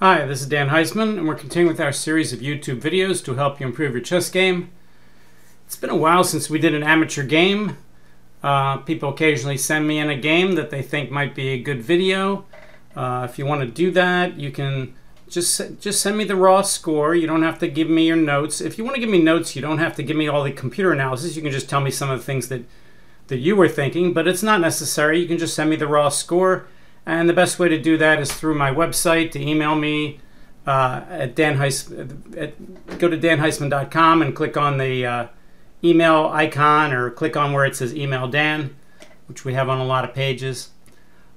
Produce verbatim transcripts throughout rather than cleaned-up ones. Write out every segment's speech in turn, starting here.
Hi, this is Dan Heisman, and we're continuing with our series of YouTube videos to help you improve your chess game. It's been a while since we did an amateur game. Uh, people occasionally send me in a game that they think might be a good video. Uh, if you want to do that, you can just, just send me the raw score. You don't have to give me your notes. If you want to give me notes, you don't have to give me all the computer analysis. You can just tell me some of the things that, that you were thinking, but it's not necessary. You can just send me the raw score. And the best way to do that is through my website, to email me uh, at Dan Heisman, at, go to dan heisman dot com and click on the uh, email icon, or click on where it says Email Dan, which we have on a lot of pages.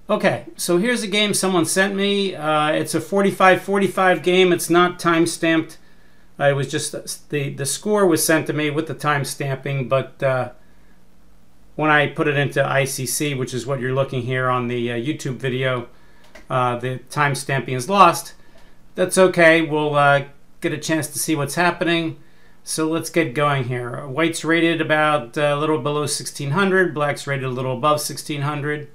Okay, so here's a game someone sent me. Uh, it's a forty-five forty-five game. It's not time-stamped. Uh, it was just the, the score was sent to me with the time-stamping, but uh, when I put it into I C C, which is what you're looking here on the uh, YouTube video, uh, the time stamping is lost. That's okay. We'll uh, get a chance to see what's happening. So let's get going here. White's rated about a uh, little below sixteen hundred. Black's rated a little above sixteen hundred.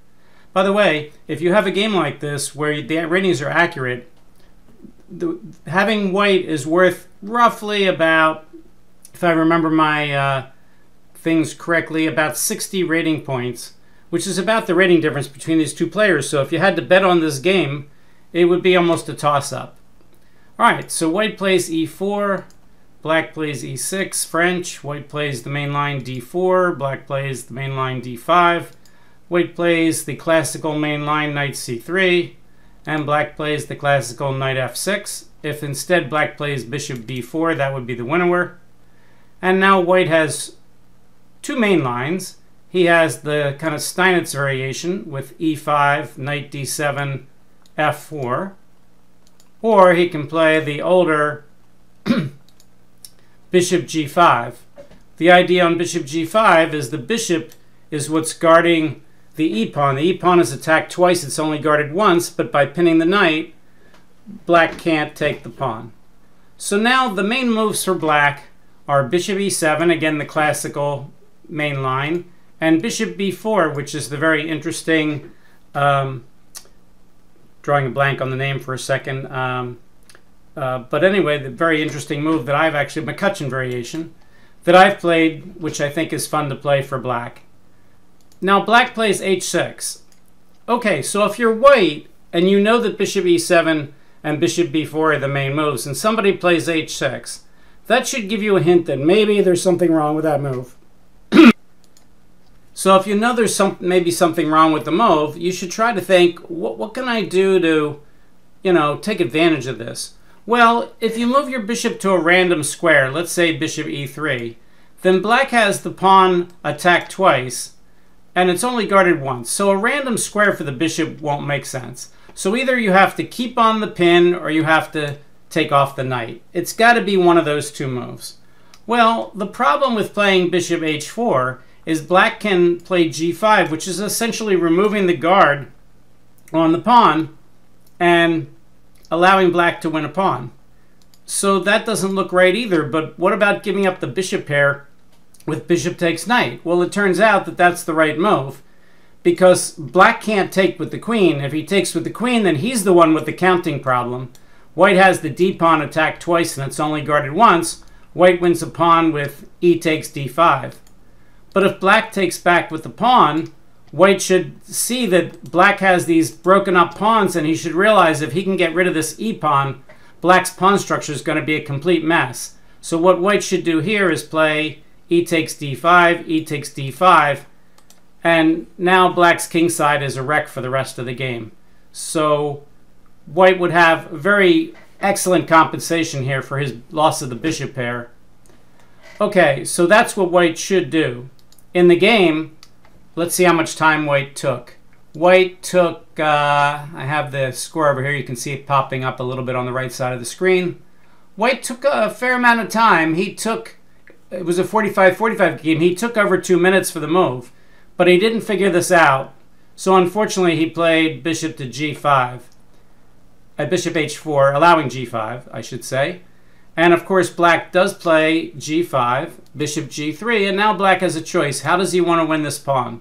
By the way, if you have a game like this where the ratings are accurate, the, having white is worth roughly about, if I remember my uh, things correctly, about sixty rating points, which is about the rating difference between these two players. So if you had to bet on this game, it would be almost a toss-up. All right, so white plays e four, black plays e six, French, white plays the main line d four, black plays the main line d five, white plays the classical main line knight c three, and black plays the classical knight f six. If instead black plays bishop b four, that would be the Winawer. And now white has two main lines. He has the kind of Steinitz variation with e five, knight d seven, f four, or he can play the older bishop g five. The idea on bishop g five is the bishop is what's guarding the e pawn. The e pawn is attacked twice, it's only guarded once, but by pinning the knight, black can't take the pawn. So now the main moves for black are bishop e seven, again the classical main line, and bishop b four, which is the very interesting, um, drawing a blank on the name for a second, um, uh, but anyway, the very interesting move that I've actually, McCutcheon variation, that I've played, which I think is fun to play for black. Now black plays h six. Okay, so if you're white, and you know that bishop e seven and bishop b four are the main moves, and somebody plays h six, that should give you a hint that maybe there's something wrong with that move. So if you know there's some, maybe something wrong with the move, you should try to think, what, what can I do to, you know, take advantage of this? Well, if you move your bishop to a random square, let's say bishop e three, then black has the pawn attacked twice, and it's only guarded once. So a random square for the bishop won't make sense. So either you have to keep on the pin, or you have to take off the knight. It's got to be one of those two moves. Well, the problem with playing bishop h four is black can play g five, which is essentially removing the guard on the pawn and allowing black to win a pawn. So that doesn't look right either, but what about giving up the bishop pair with bishop takes knight? Well, it turns out that that's the right move, because black can't take with the queen. If he takes with the queen, then he's the one with the counting problem. White has the d-pawn attacked twice, and it's only guarded once. White wins a pawn with e takes d five. But if black takes back with the pawn, white should see that black has these broken up pawns, and he should realize if he can get rid of this e-pawn, black's pawn structure is going to be a complete mess. So what white should do here is play e takes d five, e takes d five, and now black's kingside is a wreck for the rest of the game. So white would have very excellent compensation here for his loss of the bishop pair. Okay, so that's what white should do. In the game, let's see how much time white took. White took, uh, I have the score over here. You can see it popping up a little bit on the right side of the screen. White took a fair amount of time. He took, it was a forty-five forty-five game. He took over two minutes for the move, but he didn't figure this out. So unfortunately, he played bishop to g five, uh, bishop h four, allowing g five, I should say. And of course, black does play g five, bishop g three, and now black has a choice. How does he want to win this pawn?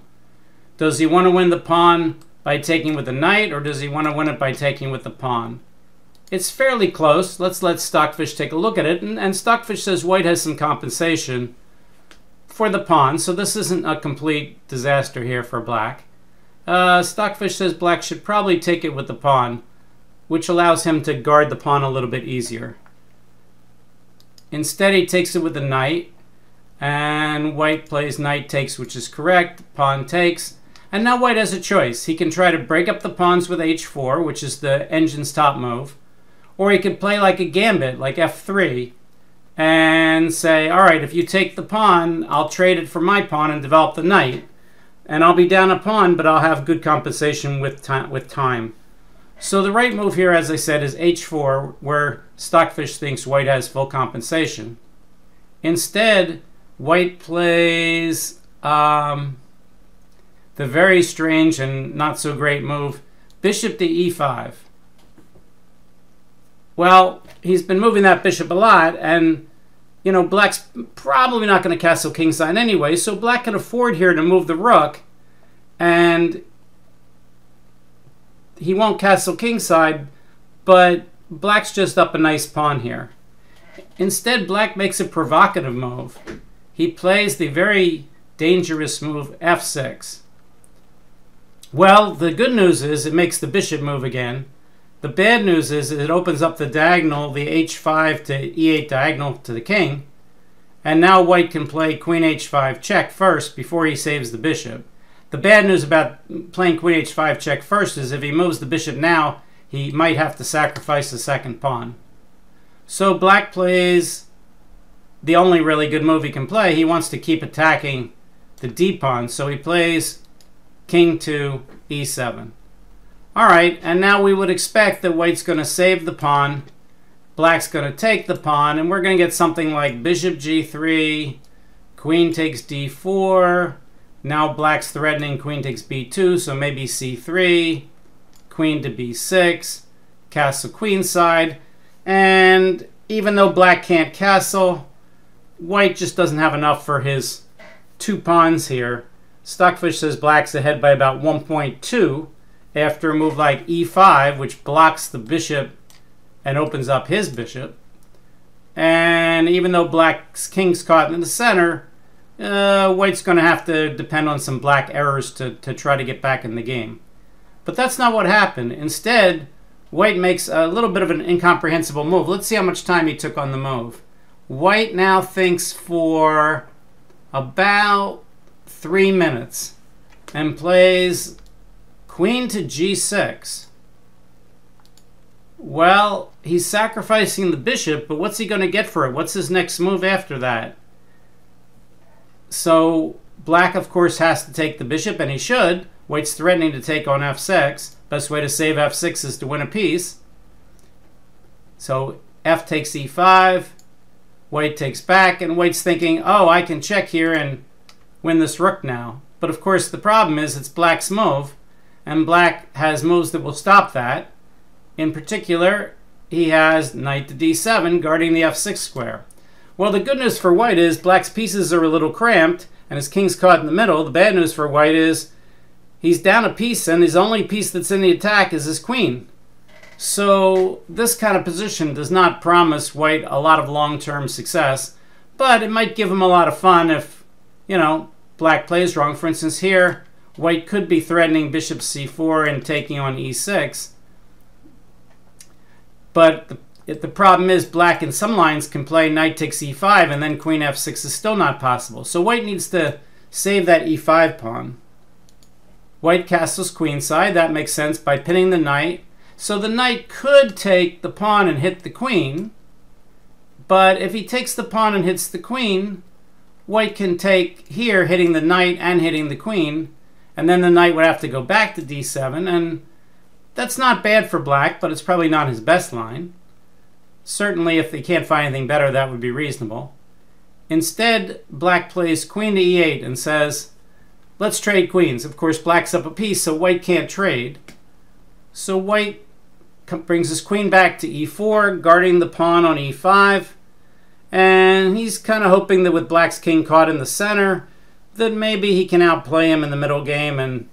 Does he want to win the pawn by taking with the knight, or does he want to win it by taking with the pawn? It's fairly close. Let's let Stockfish take a look at it. And, and Stockfish says white has some compensation for the pawn, so this isn't a complete disaster here for black. Uh, Stockfish says black should probably take it with the pawn, which allows him to guard the pawn a little bit easier. Instead, he takes it with the knight, and white plays knight takes, which is correct. Pawn takes, and now white has a choice. He can try to break up the pawns with h four, which is the engine's top move, or he can play like a gambit, like f three, and say, all right, if you take the pawn, I'll trade it for my pawn and develop the knight, and I'll be down a pawn, but I'll have good compensation with time. With time. So the right move here, as I said, is h four, where Stockfish thinks white has full compensation. Instead, white plays um, the very strange and not so great move, bishop to e five. Well, he's been moving that bishop a lot, and you know black's probably not going to castle kingside anyway, so black can afford here to move the rook, and he won't castle kingside, but black's just up a nice pawn here. Instead, black makes a provocative move. He plays the very dangerous move f six. Well, the good news is it makes the bishop move again. The bad news is it opens up the diagonal, the h five to e eight diagonal to the king, and now white can play queen h five check first before he saves the bishop. The bad news about playing queen h five check first is if he moves the bishop now, he might have to sacrifice the second pawn. So black plays the only really good move he can play. He wants to keep attacking the d pawn, so he plays king to e seven. All right, and now we would expect that white's going to save the pawn, black's going to take the pawn, and we're going to get something like bishop g three, queen takes d four. Now black's threatening queen takes b two, so maybe c three, queen to b six, castle queenside. And even though black can't castle, white just doesn't have enough for his two pawns here. Stockfish says black's ahead by about one point two after a move like e five, which blocks the bishop and opens up his bishop. And even though black's king's caught in the center, Uh, white's going to have to depend on some black errors to, to try to get back in the game. But that's not what happened. Instead, white makes a little bit of an incomprehensible move. Let's see how much time he took on the move. White now thinks for about three minutes and plays queen to g six. Well, he's sacrificing the bishop, but what's he going to get for it? What's his next move after that? So black, of course, has to take the bishop, and he should. White's threatening to take on f six. Best way to save f six is to win a piece. So f takes e five. White takes back, and white's thinking, oh, I can check here and win this rook now. But, of course, the problem is it's black's move, and black has moves that will stop that. In particular, he has knight to d seven, guarding the f six square. Well, the good news for white is black's pieces are a little cramped and his king's caught in the middle. The bad news for white is he's down a piece and his only piece that's in the attack is his queen. So this kind of position does not promise white a lot of long-term success, but it might give him a lot of fun if, you know, black plays wrong. For instance here, white could be threatening bishop c four and taking on e six, but the If the problem is black in some lines can play knight takes e five, and then queen f six is still not possible. So white needs to save that e five pawn. White castles queenside. That makes sense by pinning the knight. So the knight could take the pawn and hit the queen. But if he takes the pawn and hits the queen, white can take here, hitting the knight and hitting the queen. And then the knight would have to go back to d seven. And that's not bad for black, but it's probably not his best line. Certainly, if they can't find anything better, that would be reasonable. Instead, black plays queen to e eight and says, let's trade queens. Of course, black's up a piece, so white can't trade. So white brings his queen back to e four, guarding the pawn on e five. And he's kind of hoping that with black's king caught in the center, that maybe he can outplay him in the middle game and,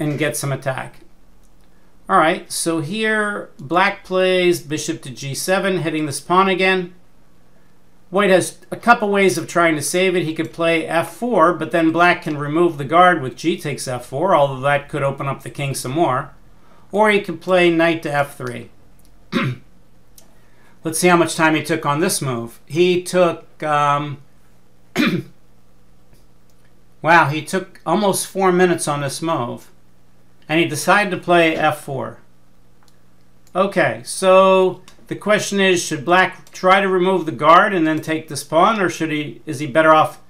and get some attack. All right, so here, black plays bishop to g seven, hitting this pawn again. White has a couple ways of trying to save it. He could play f four, but then black can remove the guard with g takes f four, although that could open up the king some more. Or he could play knight to f three. Let's see how much time he took on this move. He took, um, wow, he took almost four minutes on this move. And he decided to play f four. Okay, so the question is, should black try to remove the guard and then take this pawn, or should he? Is he better off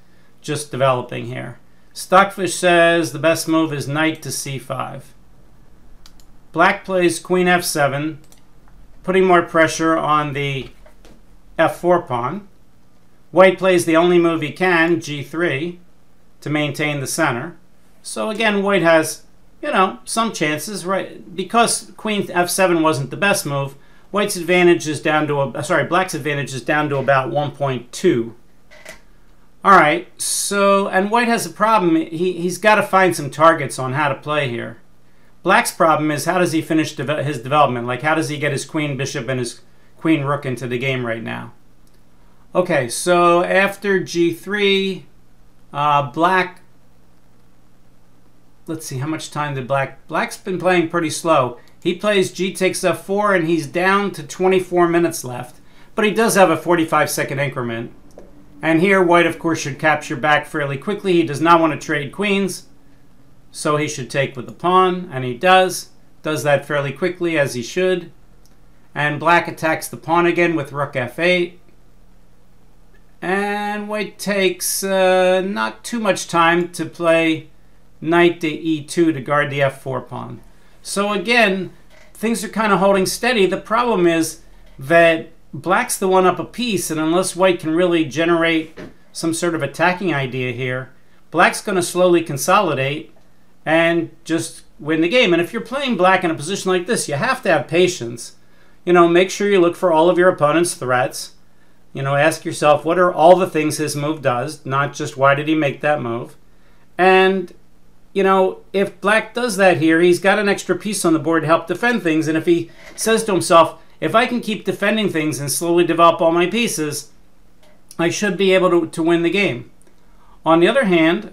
just developing here? Stockfish says the best move is knight to c five. Black plays queen f seven, putting more pressure on the f four pawn. White plays the only move he can, g three, to maintain the center. So again, white has, you know, some chances, right? Because queen f seven wasn't the best move, white's advantage is down to, a, sorry, black's advantage is down to about one point two. All right, so, and white has a problem. He, he's got to find some targets on how to play here. Black's problem is, how does he finish de his development? Like, how does he get his queen, bishop, and his queen, rook into the game right now? Okay, so after g three, uh, black, let's see, how much time did black, black's been playing pretty slow. He plays g takes f four, and he's down to twenty-four minutes left. But he does have a forty-five second increment. And here, white, of course, should capture back fairly quickly. He does not want to trade queens. So he should take with the pawn, and he does. Does that fairly quickly, as he should. And black attacks the pawn again with rook f eight. And white takes uh, not too much time to play knight to e two to guard the f four pawn. So again, things are kind of holding steady. The problem is that black's the one up a piece, and unless white can really generate some sort of attacking idea here, black's going to slowly consolidate and just win the game. And if you're playing black in a position like this, you have to have patience. You know, make sure you look for all of your opponent's threats. You know, ask yourself, what are all the things his move does, not just why did he make that move? And, you know, if black does that here, he's got an extra piece on the board to help defend things. And if he says to himself, if I can keep defending things and slowly develop all my pieces, I should be able to, to win the game. On the other hand,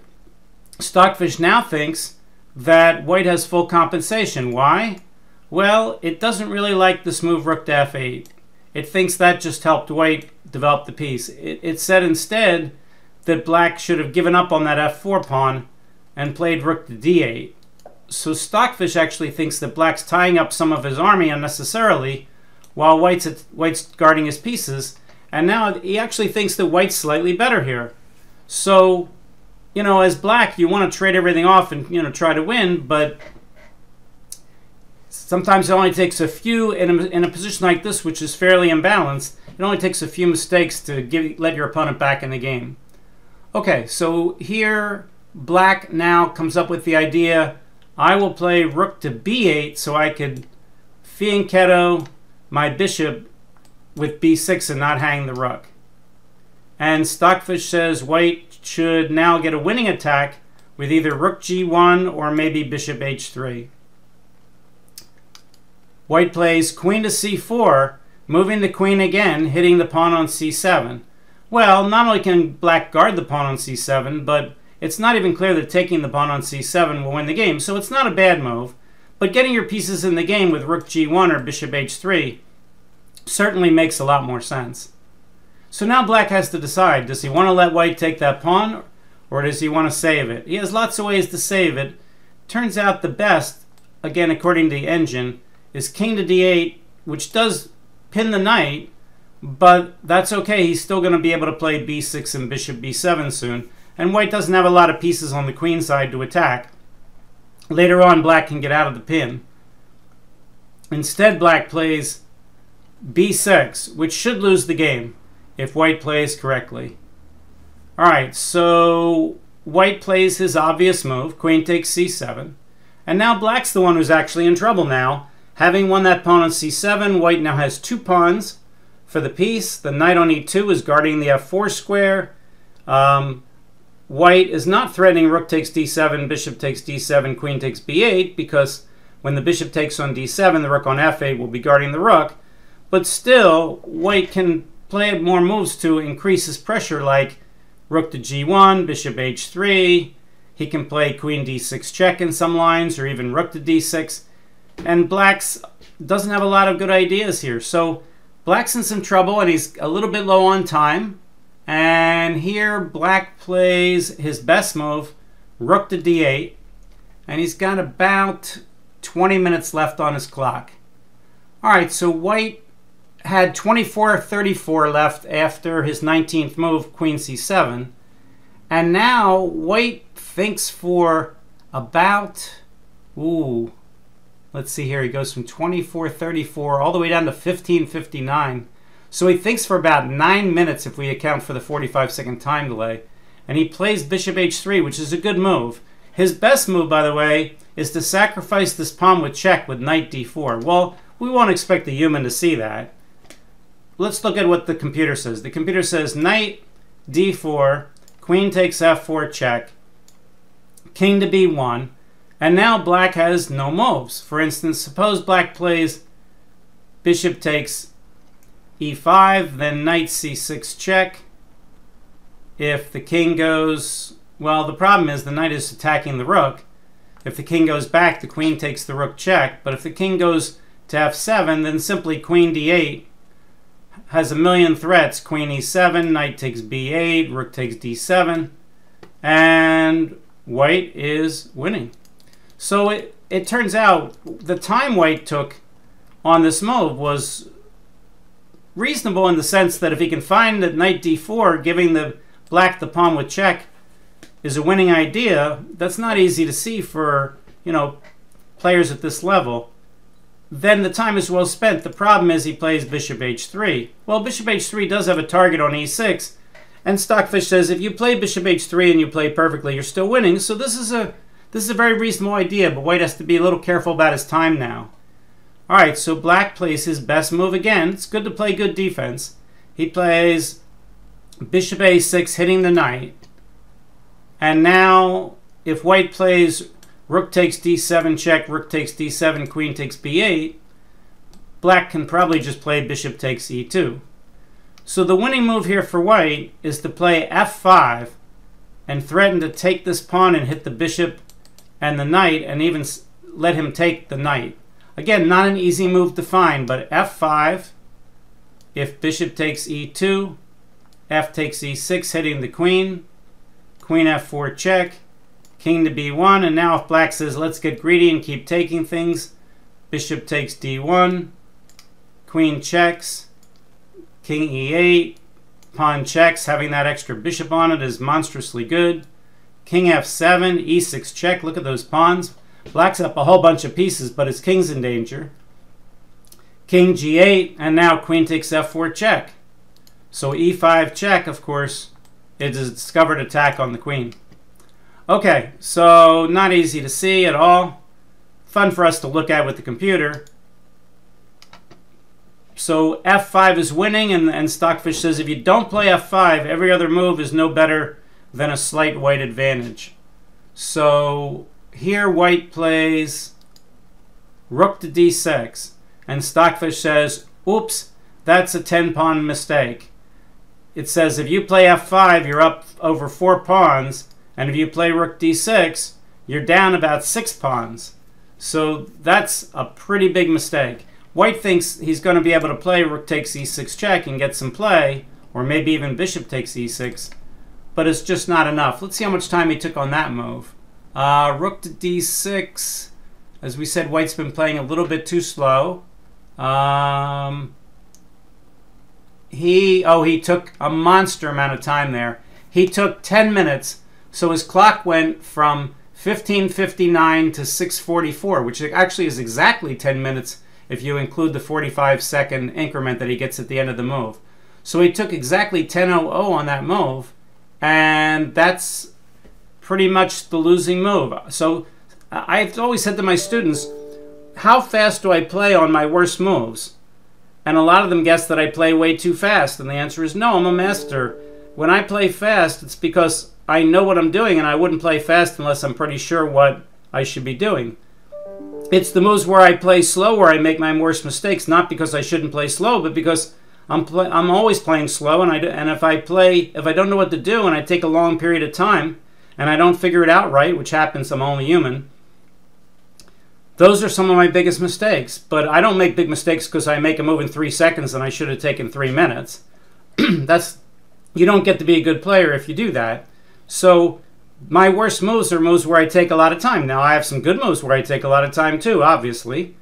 Stockfish now thinks that white has full compensation. Why? Well, it doesn't really like this move rook to f eight. It thinks that just helped white develop the piece. It, it said instead that black should have given up on that f four pawn and played rook to d eight. So Stockfish actually thinks that black's tying up some of his army unnecessarily while white's, white's guarding his pieces. And now he actually thinks that white's slightly better here. So, you know, as black, you want to trade everything off and, you know, try to win, but sometimes it only takes a few, in a, in a position like this, which is fairly imbalanced, it only takes a few mistakes to give, let your opponent back in the game. Okay, so here, black now comes up with the idea, I will play rook to b eight so I could fianchetto my bishop with b six and not hang the rook. And Stockfish says white should now get a winning attack with either rook g one or maybe bishop h three. White plays queen to c four, moving the queen again, hitting the pawn on c seven. Well, not only can black guard the pawn on c seven, but it's not even clear that taking the pawn on c seven will win the game, so it's not a bad move. But getting your pieces in the game with rook g one or bishop h three certainly makes a lot more sense. So now black has to decide, does he want to let white take that pawn, or does he want to save it? He has lots of ways to save it. Turns out the best, again according to the engine, is king to d eight, which does pin the knight, but that's okay. He's still going to be able to play b six and bishop b seven soon, and white doesn't have a lot of pieces on the queen side to attack. Later on, black can get out of the pin. Instead, black plays b six, which should lose the game if white plays correctly. All right, so white plays his obvious move, queen takes c seven. And now black's the one who's actually in trouble now. Having won that pawn on c seven, white now has two pawns for the piece. The knight on e two is guarding the f four square. Um, white is not threatening rook takes d seven, bishop takes d seven, queen takes b eight, because When the bishop takes on d seven, the rook on f eight will be guarding the rook. But still, white can play more moves to increase his pressure, like rook to g one, bishop h three. He can play queen d six check in some lines, or even rook to d six. And black's doesn't have a lot of good ideas here. So black's in some trouble, and he's a little bit low on time. And here black plays his best move, rook to d eight. And he's got about twenty minutes left on his clock. All right, so white had twenty-four thirty-four left after his nineteenth move, queen c seven. And now white thinks for about, ooh, let's see here. He goes from twenty-four thirty-four all the way down to fifteen fifty-nine. So he thinks for about nine minutes if we account for the forty-five second time delay. And he plays bishop h three, which is a good move. His best move, by the way, is to sacrifice this pawn with check with knight d four. Well, we won't expect a human to see that. Let's look at what the computer says. The computer says knight d four, queen takes f four check, king to b one, and now black has no moves. For instance, suppose black plays bishop takes e five, then knight c six check. If the king goes, well, the problem is the knight is attacking the rook. If the king goes back, the queen takes the rook check. But if the king goes to f seven, then simply queen d eight has a million threats. Queen e seven, knight takes b eight, rook takes d seven, and white is winning. So it, it turns out the time white took on this move was reasonable in the sense that if he can find that knight d four, giving the black the pawn with check, is a winning idea. That's not easy to see for, you know, players at this level. Then the time is well spent. The problem is he plays bishop h three. Well, bishop h three does have a target on e six, and Stockfish says if you play bishop h three and you play perfectly, you're still winning. So this is a this is a very reasonable idea, but white has to be a little careful about his time now. All right, so black plays his best move again. It's good to play good defense. He plays bishop a six, hitting the knight. And now, if white plays rook takes d seven check, rook takes d seven, queen takes b eight, black can probably just play bishop takes e two. So the winning move here for white is to play f five and threaten to take this pawn and hit the bishop and the knight, and even let him take the knight. Again, not an easy move to find, but f five, if bishop takes e two, f takes e six, hitting the queen, queen f four check, king to b one, and now if black says let's get greedy and keep taking things, bishop takes d one, queen checks, king e eight, pawn checks, having that extra bishop on it is monstrously good, king f seven, e six check, look at those pawns, black's up a whole bunch of pieces, but his king's in danger, king g eight, and now queen takes f four check, so e five check, of course, it is a discovered attack on the queen. Okay, so not easy to see at all. Fun for us to look at with the computer. So f five is winning, and, and Stockfish says if you don't play f five, every other move is no better than a slight white advantage. So here white plays rook to d six, and Stockfish says, oops, that's a ten pawn mistake. It says if you play f five, you're up over four pawns, and if you play rook d six, you're down about six pawns. So that's a pretty big mistake. White thinks he's going to be able to play rook takes e six check and get some play, or maybe even bishop takes e six, but it's just not enough. Let's see how much time he took on that move. Uh, rook to d six, as we said, white's been playing a little bit too slow. Um... He, oh, he took a monster amount of time there. He took ten minutes, so his clock went from fifteen fifty-nine to six forty-four, which actually is exactly ten minutes if you include the forty-five second increment that he gets at the end of the move. So he took exactly ten oh oh on that move, and that's pretty much the losing move. So I've always said to my students, how fast do I play on my worst moves? And a lot of them guess that I play way too fast, and the answer is no, I'm a master. When I play fast, it's because I know what I'm doing, and I wouldn't play fast unless I'm pretty sure what I should be doing. It's the moves where I play slow where I make my worst mistakes, not because I shouldn't play slow, but because I'm play, I'm always playing slow, and I and if I play if I don't know what to do and I take a long period of time and I don't figure it out right, which happens, I'm only human. Those are some of my biggest mistakes, but I don't make big mistakes because I make a move in three seconds and I should have taken three minutes. That's you don't get to be a good player if you do that. So my worst moves are moves where I take a lot of time. Now I have some good moves where I take a lot of time too, obviously.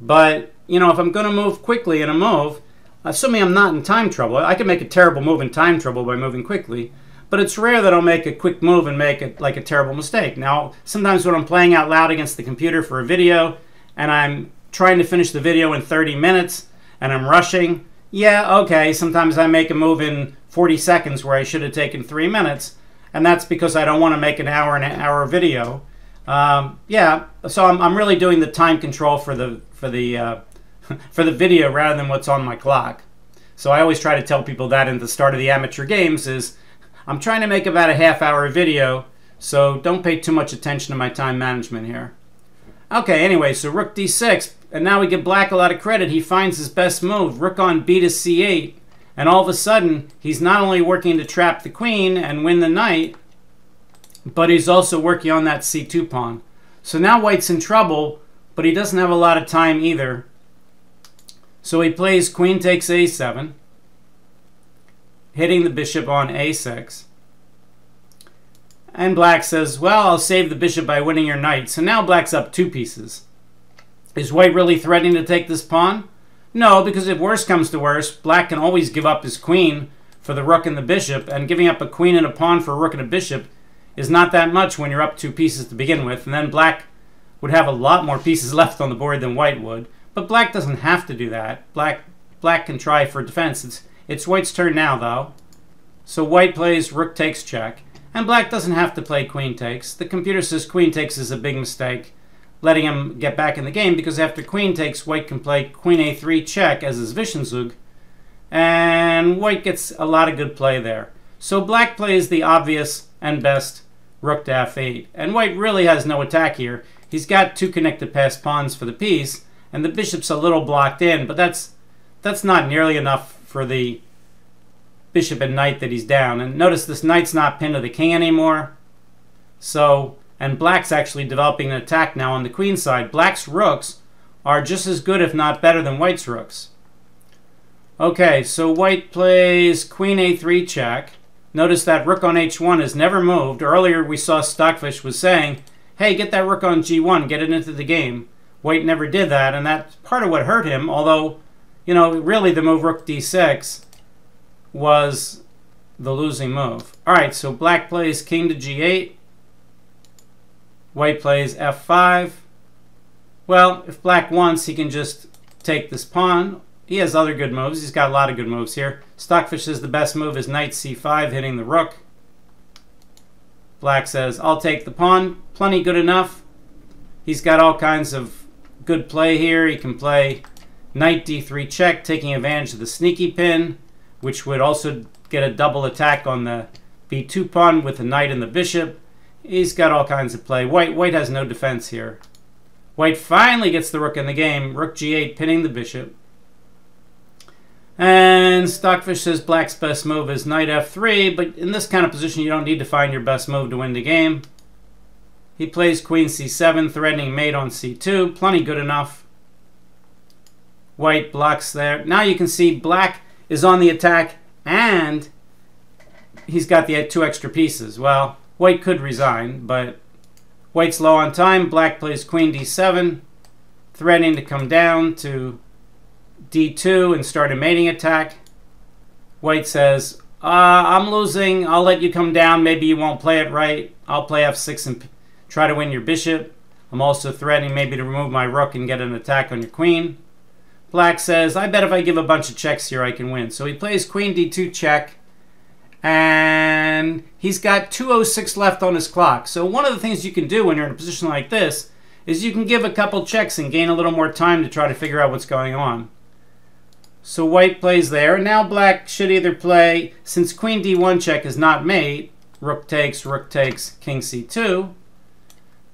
But you know, if I'm going to move quickly in a move, assuming I'm not in time trouble, I can make a terrible move in time trouble by moving quickly. But it's rare that I'll make a quick move and make it like a terrible mistake. Now, sometimes when I'm playing out loud against the computer for a video and I'm trying to finish the video in thirty minutes and I'm rushing, yeah, okay, sometimes I make a move in forty seconds where I should have taken three minutes, and that's because I don't want to make an hour and an hour video. Um, yeah, so I'm, I'm really doing the time control for the, for, the, uh, for the video rather than what's on my clock. So I always try to tell people that at the start of the amateur games is, I'm trying to make about a half hour video, so don't pay too much attention to my time management here. Okay, anyway, so rook d six, and now we give black a lot of credit. He finds his best move, rook on b to c eight, and all of a sudden, he's not only working to trap the queen and win the knight, but he's also working on that c two pawn. So now white's in trouble, but he doesn't have a lot of time either. So he plays queen takes a seven. Hitting the bishop on a six. And black says, well, I'll save the bishop by winning your knight. So now black's up two pieces. Is white really threatening to take this pawn? No, because if worse comes to worse, black can always give up his queen for the rook and the bishop, and giving up a queen and a pawn for a rook and a bishop is not that much when you're up two pieces to begin with, and then black would have a lot more pieces left on the board than white would. But black doesn't have to do that. Black, black can try for defense. It's, It's white's turn now, though. So white plays rook takes check. And black doesn't have to play queen takes. The computer says queen takes is a big mistake, letting him get back in the game, because after queen takes, white can play queen a three check as his Vischenzug. And white gets a lot of good play there. So black plays the obvious and best rook to f eight. And white really has no attack here. He's got two connected passed pawns for the piece, and the bishop's a little blocked in, but that's, that's not nearly enough for the bishop and knight that he's down. And notice this knight's not pinned to the king anymore. So, and black's actually developing an attack now on the queen side. Black's rooks are just as good, if not better, than white's rooks. Okay, so white plays queen a three check. Notice that rook on h one has never moved. Earlier we saw Stockfish was saying, hey, get that rook on g one, get it into the game. White never did that, and that's part of what hurt him, although you know, really the move rook d six was the losing move. All right, so black plays king to g eight. White plays f five. Well, if black wants, he can just take this pawn. He has other good moves. He's got a lot of good moves here. Stockfish says the best move is knight c five, hitting the rook. Black says, I'll take the pawn. Plenty good enough. He's got all kinds of good play here. He can play knight d three check, taking advantage of the sneaky pin, which would also get a double attack on the b two pawn with the knight and the bishop. He's got all kinds of play. White, white has no defense here. White finally gets the rook in the game, rook g eight, pinning the bishop. And Stockfish says black's best move is knight f three, but in this kind of position, you don't need to find your best move to win the game. He plays queen c seven, threatening mate on c two, plenty good enough. White blocks there. Now you can see black is on the attack and he's got the two extra pieces. Well, white could resign, but white's low on time. Black plays queen d seven, threatening to come down to d two and start a mating attack. White says, uh, I'm losing. I'll let you come down. Maybe you won't play it right. I'll play f six and try to win your bishop. I'm also threatening maybe to remove my rook and get an attack on your queen. Black says, I bet if I give a bunch of checks here, I can win. So he plays queen d two check, and he's got two oh six left on his clock. So one of the things you can do when you're in a position like this is you can give a couple checks and gain a little more time to try to figure out what's going on. So white plays there. Now black should either play, since queen d one check is not mate, rook takes, rook takes, king c two.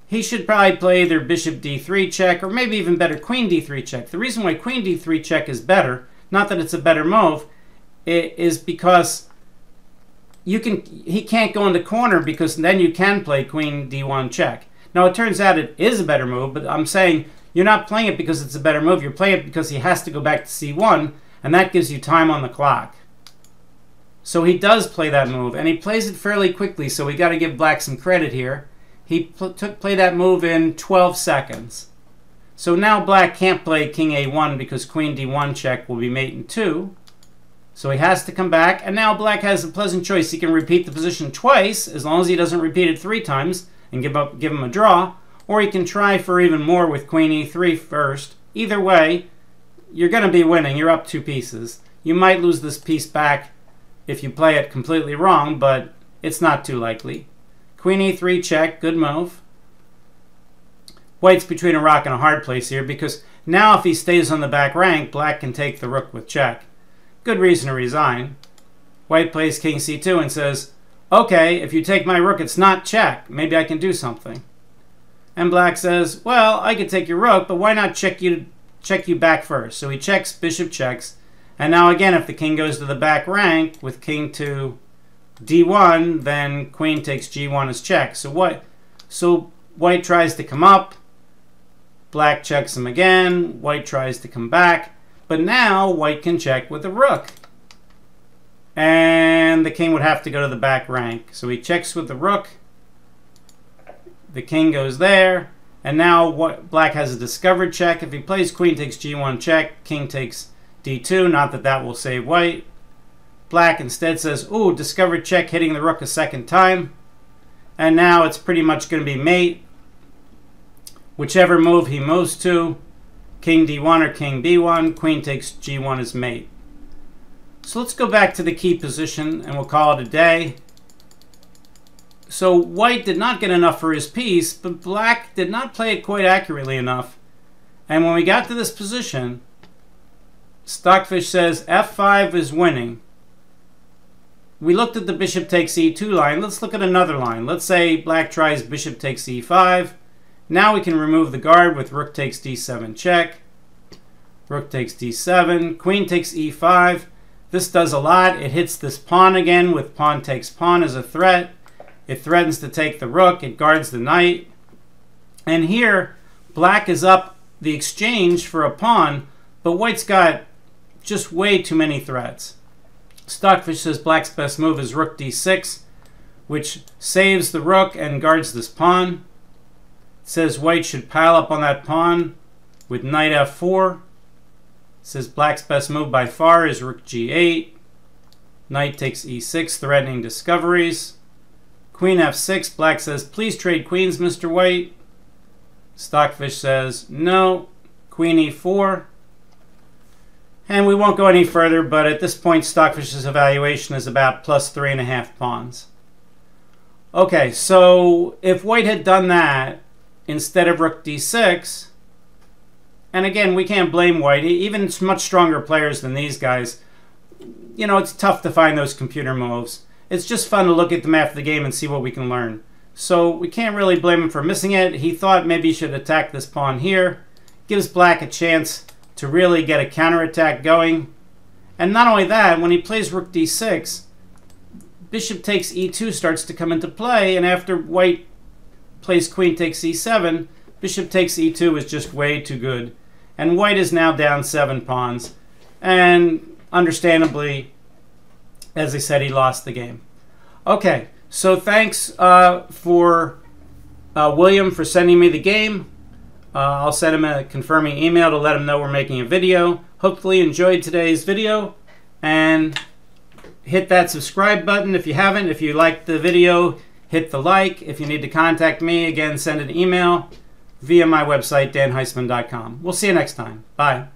He should probably play either bishop d three check, or maybe even better, queen d three check. The reason why queen d three check is better, not that it's a better move, it is because you can he can't go into corner, because then you can play queen d one check. Now, it turns out it is a better move, but I'm saying you're not playing it because it's a better move. You're playing it because he has to go back to c one, and that gives you time on the clock. So he does play that move, and he plays it fairly quickly, so we got to give black some credit here. He pl took play that move in twelve seconds. So now black can't play king a one because queen d one check will be mate in two. So he has to come back, and now black has a pleasant choice. He can repeat the position twice, as long as he doesn't repeat it three times and give up, give him a draw, or he can try for even more with queen e three first. Either way, you're going to be winning. You're up two pieces. You might lose this piece back if you play it completely wrong, but it's not too likely. Queen e three check, good move. White's between a rock and a hard place here, because now if he stays on the back rank, black can take the rook with check. Good reason to resign. White plays king c two and says, okay, if you take my rook, it's not check. Maybe I can do something. And black says, well, I could take your rook, but why not check you, check you back first? So he checks, bishop checks, and now again, if the king goes to the back rank with king to d one, then queen takes g one as check. So what? So white tries to come up. Black checks him again. White tries to come back. But now white can check with the rook. And the king would have to go to the back rank. So he checks with the rook. The king goes there. And now what? Black has a discovered check. If he plays queen takes g one check, king takes d two. Not that that will save white. Black instead says, ooh, discovered check, hitting the rook a second time. And now it's pretty much going to be mate. Whichever move he moves to, king d one or king b one, queen takes g one as mate. So let's go back to the key position, and we'll call it a day. So white did not get enough for his piece, but black did not play it quite accurately enough. And when we got to this position, Stockfish says f five is winning. We looked at the bishop takes e two line. Let's look at another line. Let's say black tries bishop takes e five. Now we can remove the guard with rook takes d seven check. Rook takes d seven. Queen takes e five. This does a lot. It hits this pawn again with pawn takes pawn as a threat. It threatens to take the rook. It guards the knight. And here, black is up the exchange for a pawn, but white's got just way too many threats. Stockfish says black's best move is rook d six, which saves the rook and guards this pawn. It says white should pile up on that pawn with knight f four. It says black's best move by far is rook g eight. Knight takes e six, threatening discoveries. Queen f six, black says, please trade queens, Mister White. Stockfish says, no. Queen e four. And we won't go any further, but at this point, Stockfish's evaluation is about plus three and a half pawns. Okay, so if white had done that instead of rook d six, and again, we can't blame white. Even much stronger players than these guys, you know, it's tough to find those computer moves. It's just fun to look at them after the game and see what we can learn. So we can't really blame him for missing it. He thought maybe he should attack this pawn here. Gives black a chance to really get a counterattack going. And not only that, when he plays rook d six, bishop takes e two starts to come into play, and after white plays queen takes e seven, bishop takes e two is just way too good. And white is now down seven pawns. And understandably, as I said, he lost the game. Okay, so thanks uh, for uh, William for sending me the game. Uh, I'll send him a confirming email to let him know we're making a video. Hopefully you enjoyed today's video, and hit that subscribe button if you haven't. If you liked the video, hit the like. If you need to contact me, again, send an email via my website, dan heisman dot com. We'll see you next time. Bye.